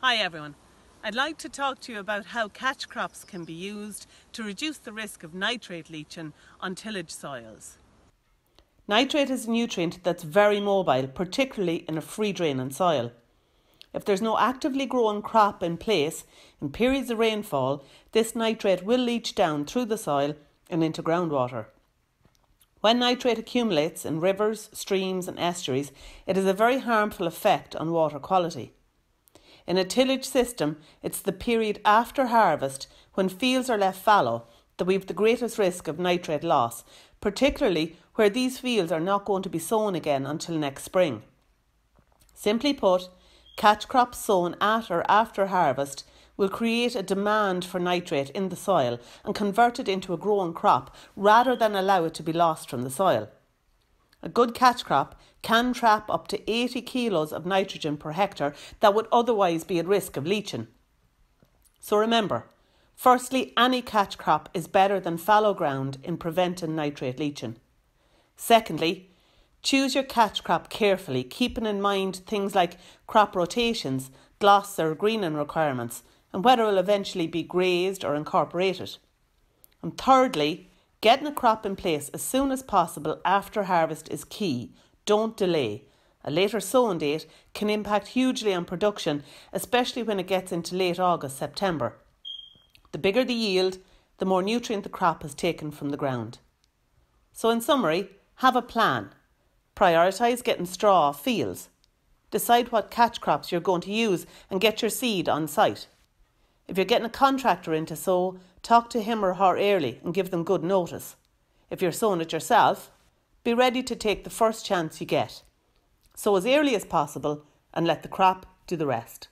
Hi everyone, I'd like to talk to you about how catch crops can be used to reduce the risk of nitrate leaching on tillage soils. Nitrate is a nutrient that's very mobile, particularly in a free draining soil. If there's no actively grown crop in place in periods of rainfall, this nitrate will leach down through the soil and into groundwater. When nitrate accumulates in rivers, streams and estuaries, it has a very harmful effect on water quality. In a tillage system, it's the period after harvest, when fields are left fallow, that we have the greatest risk of nitrate loss, particularly where these fields are not going to be sown again until next spring. Simply put, catch crops sown at or after harvest will create a demand for nitrate in the soil and convert it into a growing crop rather than allow it to be lost from the soil. A good catch crop can trap up to 80 kilos of nitrogen per hectare that would otherwise be at risk of leaching. So remember, firstly, any catch crop is better than fallow ground in preventing nitrate leaching. Secondly, choose your catch crop carefully, keeping in mind things like crop rotations, gloss or greening requirements, and whether it will eventually be grazed or incorporated. And thirdly, getting a crop in place as soon as possible after harvest is key. Don't delay. A later sowing date can impact hugely on production, especially when it gets into late August, September. The bigger the yield, the more nutrient the crop has taken from the ground. So in summary, have a plan. Prioritise getting straw off fields. Decide what catch crops you're going to use and get your seed on site. If you're getting a contractor in to sow, talk to him or her early and give them good notice. If you're sowing it yourself, be ready to take the first chance you get. Sow as early as possible and let the crop do the rest.